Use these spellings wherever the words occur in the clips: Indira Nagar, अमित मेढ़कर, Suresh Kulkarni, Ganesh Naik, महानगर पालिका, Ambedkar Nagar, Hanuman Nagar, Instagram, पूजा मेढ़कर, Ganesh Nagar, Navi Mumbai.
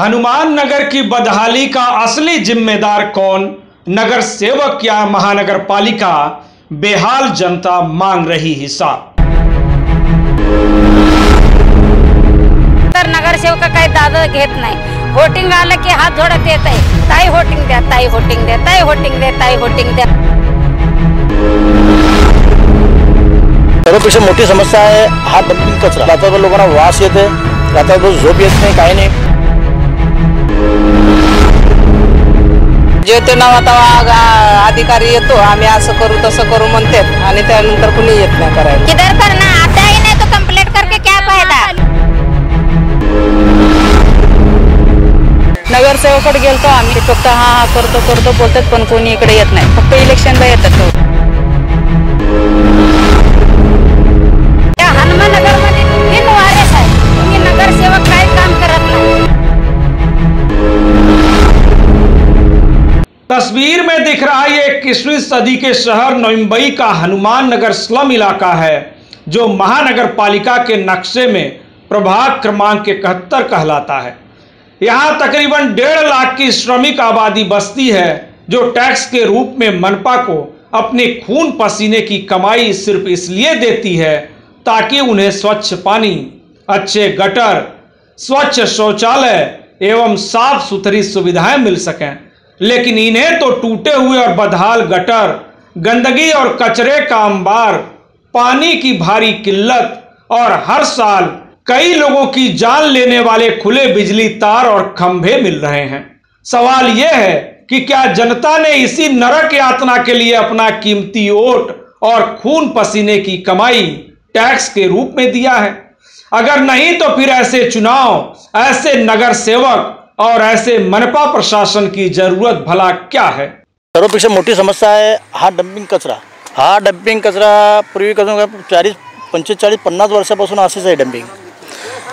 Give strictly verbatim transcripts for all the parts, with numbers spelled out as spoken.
हनुमान नगर की बदहाली का असली जिम्मेदार कौन, नगर सेवक या महानगर पालिका? बेहाल जनता मांग रही हिसाब। तर नगर सेवक काही दादा घेत नाही, वोटिंग आलं की हात जोडत येत आहे, ताई वोटिंग द्या, ताई वोटिंग द्या, ताई वोटिंग द्या, ताई वोटिंग द्या। सर्वपेक्षा मोठी समस्या आहे हा डंपिंग कचरा। रात्रभर लोकांना वास येते, रात्रभर झोप येत नाही, काही नाही। जे ते नवा अधिकारी येतो आम्ही असं करू तसं करू म्हणते आणि त्यानंतर कुणी येत नाही करायला। किधर करना आता ही नाही तो कंप्लीट करके क्या फायदा। नगरसेवककडे गेलतो आम्ही, फक्त हा हा करतो करतो बोलतात पण कोणी इकडे येत नाही, फक्त इलेक्शनला येतात। तो हनुमान नगर मध्ये तीन वारस आहे, तुम्ही नगरसेवक काय काम करत नाही। तस्वीर में दिख रहा है ये इक्कीसवीं सदी के शहर नवी मुंबई का हनुमान नगर स्लम इलाका है, जो महानगर पालिका के नक्शे में प्रभाग क्रमांक इकहत्तर कहलाता है। यहाँ तकरीबन डेढ़ लाख की श्रमिक आबादी बसती है, जो टैक्स के रूप में मनपा को अपने खून पसीने की कमाई सिर्फ इसलिए देती है ताकि उन्हें स्वच्छ पानी, अच्छे गटर, स्वच्छ शौचालय एवं साफ सुथरी सुविधाएं मिल सकें। लेकिन इन्हें तो टूटे हुए और बदहाल गटर, गंदगी और कचरे का अंबार, पानी की भारी किल्लत और हर साल कई लोगों की जान लेने वाले खुले बिजली तार और खंभे मिल रहे हैं। सवाल यह है कि क्या जनता ने इसी नरक यातना के लिए अपना कीमती वोट और खून पसीने की कमाई टैक्स के रूप में दिया है? अगर नहीं तो फिर ऐसे चुनाव, ऐसे नगर सेवक और ऐसे मनपा प्रशासन की जरूरत भला क्या है। सर्वपेक्षा मोठी समस्या आहे हा डंपिंग कचरा। हा डंपिंग कचरा पूर्वी कसं चाळीस पंचेचाळीस पन्नास वर्षापासून असेच आहे डंपिंग,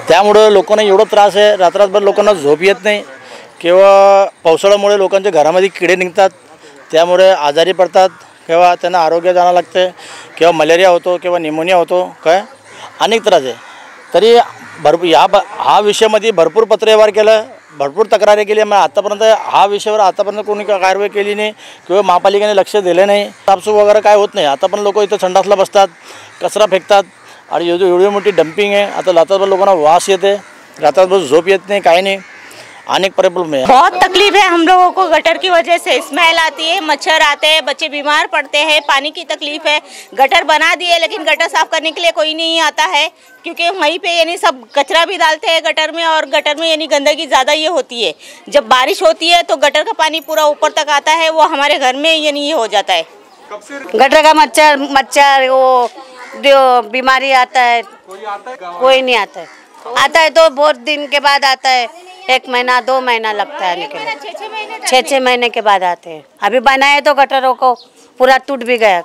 त्यामुळे लोकांना एवढा त्रास आहे। रात्रभर लोकांना झोप येत नाही किंवा पावसाळ्यामुळे लोकांच्या घरामध्ये किडे निघतात, त्यामुळे आजारी पडतात किंवा त्यांना आरोग्य जाणं लागते किंवा मलेरिया होतो किंवा निमोनिया होतो, काय अनेक त्रास आहे। तरी भरपूर या हा विषयामध्ये भरपूर पत्रव्यवहार केला, भरपूर तक्रारी केली, मग आतापर्यंत हा विषयावर आतापर्यंत कोणी कारवाई केली नाही किंवा महापालिकेने लक्ष दिलं नाही। साफसूफ वगैरे काय होत नाही, आता पण लोक इथं संडासला बसतात, कचरा फेकतात आणि एवढी एवढी मोठी डंपिंग आहे। आता रात्रभर लोकांना वास येते, रात्रभर झोप येत नाही, काही नाही, अनेक प्रॉब्लम है। बहुत तकलीफ है हम लोगों को, गटर की वजह से स्मेल आती है, मच्छर आते हैं, बच्चे बीमार पड़ते हैं, पानी की तकलीफ है। गटर बना दिए लेकिन गटर साफ करने के लिए कोई नहीं आता है, क्योंकि वहीं पे यानी सब कचरा भी डालते हैं गटर में, और गटर में यानी गंदगी ज़्यादा ये होती है। जब बारिश होती है तो गटर का पानी पूरा ऊपर तक आता है, वो हमारे घर में यानी ये हो जाता है। गटर का मच्छर मच्छर वो बीमारी आता है, कोई नहीं आता है, आता है तो बहुत दिन के बाद आता है, एक महीना दो महीना लगता है आने के लिए, छः छः महीने के बाद आते हैं। अभी बनाए तो गटरों को पूरा टूट भी गया।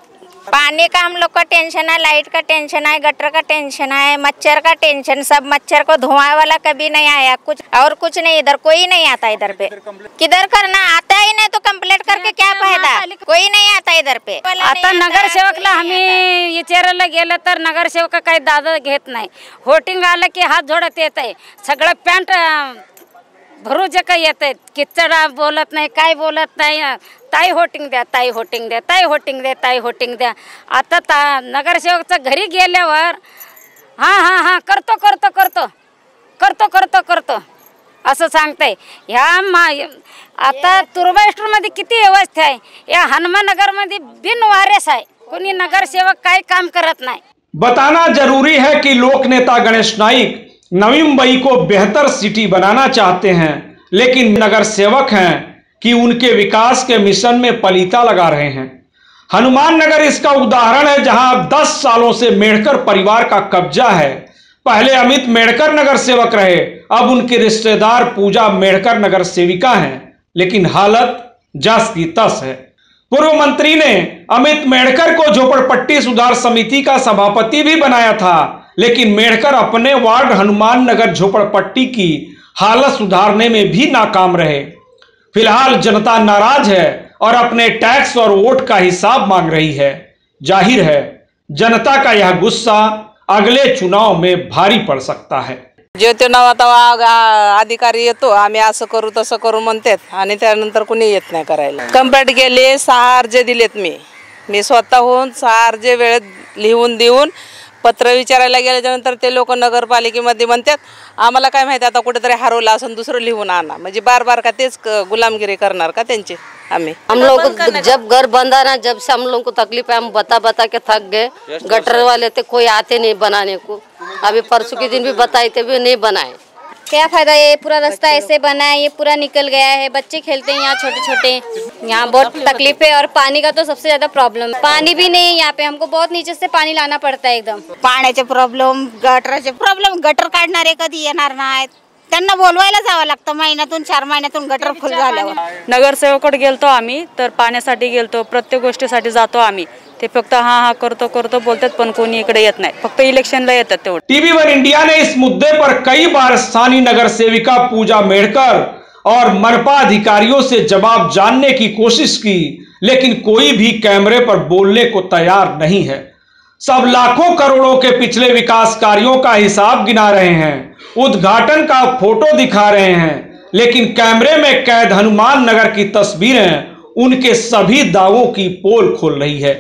पानी का हम लोग का टेंशन है, लाइट का टेंशन है, गटर का टेंशन है, मच्छर का टेंशन। सब मच्छर को धुआं वाला कभी नहीं आया, कुछ और कुछ नहीं, इधर कोई नहीं आता। इधर पे किधर करना आता ही नहीं तो कंप्लेंट करके क्या फायदा, कोई नहीं आता इधर पे। आता नगर सेवकला आम्ही विचारायला गेलं तर नगर सेवक काही दादा घेत नाही, वोटिंग आलं की हात जोडत येत आहे, सगळं पॅन्ट भरू जे काही येत आहेत, किचडा बोलत नाही, काय बोलत नाही, ताई होटिंग द्या, ताई होटिंग द्या, ताई होटिंग द्या, ताई होटिंग द्या। आता ता नगरसेवकचं घरी गेल्यावर हां हां हां करतो करतो करतो करतो करतो करतो असं सांगताय। ह्या मा आता तुर्बेस्टरमध्ये किती व्यवस्था आहे, या हनुमान नगरमध्ये बिनवारस आहे, कोणी नगरसेवक काय काम करत नाही। बताना जरूरी है कि लोकनेता गणेश नाईक नवी मुंबई को बेहतर सिटी बनाना चाहते हैं, लेकिन नगर सेवक हैं कि उनके विकास के मिशन में पलीता लगा रहे हैं। हनुमान नगर इसका उदाहरण है, जहां दस सालों से मेढ़कर परिवार का कब्जा है। पहले अमित मेढ़कर नगर सेवक रहे, अब उनके रिश्तेदार पूजा मेढ़कर नगर सेविका हैं, लेकिन हालत जस की तस है। पूर्व मंत्री ने अमित मेढ़कर को झोपड़पट्टी सुधार समिति का सभापति भी बनाया था, लेकिन मेढ़कर अपने वार्ड हनुमान नगर झोपड़पट्टी की हालत सुधारने में भी नाकाम रहे। फिलहाल जनता नाराज है और अपने टैक्स और वोट का हिसाब मांग रही है। जाहिर है जनता का यह गुस्सा अगले चुनाव में भारी पड़ सकता है। जे ते नाव आता अधिकारी येतो आम्ही असं करू तसं करू म्हणतात आणि त्यानंतर कोणी येत नाही करायला। कंप्लीट केले सहा अर्जे दिलेत मी मी स्वतःहून सहा अर्जे वेळेत लिहून देऊन पत्र विचारायला गेल्यानंतर ते लोक नगरपालिकेमध्ये म्हणतात आम्हाला काय माहिती आता कुठेतरी हरवलं असून दुसरं लिहून आणा। म्हणजे बार बार का तेच गुलामगिरी करणार का त्यांची। हमें हम लोग जब घर बंधा ना जब से हम लोगों को तकलीफ है, हम बता बता के थक गए। गटर वाले थे कोई आते नहीं बनाने को, अभी परसों के दिन भी बताए थे भी नहीं बनाए। क्या फायदा ये पूरा रास्ता ऐसे बना है, ये पूरा निकल गया है, बच्चे खेलते हैं यहाँ छोटे छोटे। यहाँ बहुत तकलीफ है और पानी का तो सबसे ज्यादा प्रॉब्लम। पानी भी नहीं है यहाँ पे, हमको बहुत नीचे से पानी लाना पड़ता है एकदम। पाण्याचे प्रॉब्लम, गटरचे प्रॉब्लम, गटर काढणारे कधी येणार नाहीत, त्यांना बोलवायला जावं लागतं महिन्यातून चार महिन्यातून गटर फुल झाल्यावर। नगरसेवककडे गेलतो आम्ही तर पाण्यासाठी गेलतो, प्रत्येक गोष्टीसाठी जातो आम्ही, ते फक्त हाँ हाँ करतो करतो बोलतात पण कोणी इकडे येत नाही, फक्त इलेक्शनला येतात तेवढं। टीव्ही वन इंडिया ने इस मुद्दे पर कई बार स्थानीय नगर सेविका पूजा मेढकर और मनपा अधिकारियों से जवाब जानने की कोशिश की, लेकिन कोई भी कैमरे पर बोलने को तैयार नहीं है। सब लाखों करोड़ों के पिछले विकास कार्यों का हिसाब गिना रहे हैं, उद्घाटन का फोटो दिखा रहे हैं, लेकिन कैमरे में कैद हनुमान नगर की तस्वीरें उनके सभी दावों की पोल खोल रही है।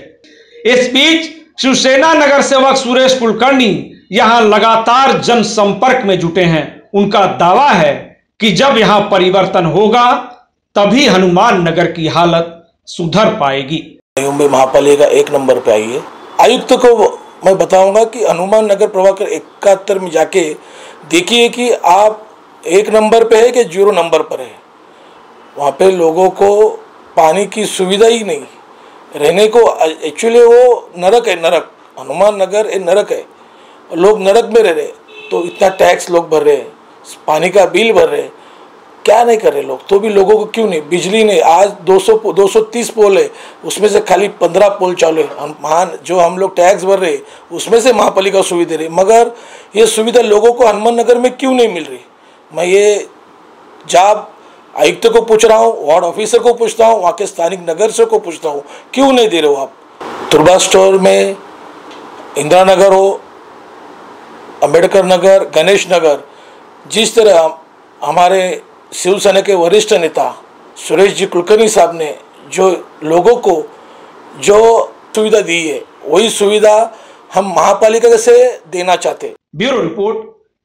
इस बीच शिवसेना नगर सेवक सुरेश कुलकर्णी यहां लगातार जनसंपर्क में जुटे हैं। उनका दावा है कि जब यहां परिवर्तन होगा तभी हनुमान नगर की हालत सुधर पाएगी। मुंबई महापालिका एक नंबर पे आई है। आयुक्त को मैं बताऊंगा कि हनुमान नगर प्रभाकर इकहत्तर में जाके देखिए कि आप एक नंबर पे है कि जीरो नंबर पर है। वहाँ पे लोगों को पानी की सुविधा ही नहीं, रहने को एक्चुअली वो नरक है, नरक। हनुमान नगर एक नरक है, लोग नरक में रह रहे, तो इतना टैक्स लोग भर रहे, पानी का बिल भर रहे, क्या नहीं कर रहे लोग, तो भी लोगों को क्यों नहीं। बिजली नहीं, आज दो सौ तीस पोल है उसमें से खाली पंद्रह पोल चालू है। महान जो हम लोग टैक्स भर रहे उसमें से महापालिका सुविधा दे रही, मगर ये सुविधा लोगों को हनुमान नगर में क्यों नहीं मिल रही। मैं ये जाब आयुक्त को पूछ रहा हूँ, वार्ड ऑफिसर को पूछता हूँ, वहाँ के स्थानिक नगर से को पूछता हूँ, क्यों नहीं दे रहे हो आप। तुरबा स्टोर में इंदिरा नगर हो, अम्बेडकर नगर, गणेश नगर, जिस तरह हमारे शिवसेना के वरिष्ठ नेता सुरेश जी कुलकर्णी साहब ने जो लोगों को जो सुविधा दी है वही सुविधा हम महापालिका से देना चाहते। Bureau report,